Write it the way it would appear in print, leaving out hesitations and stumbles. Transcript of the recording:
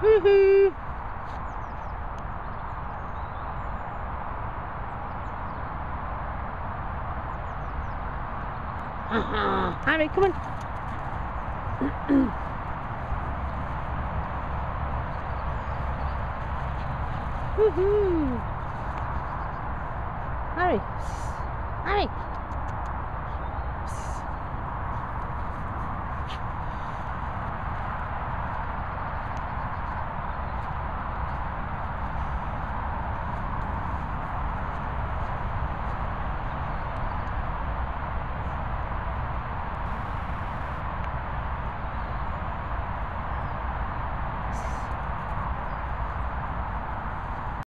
Woohoo! Harry, come on. Woohoo! Harry.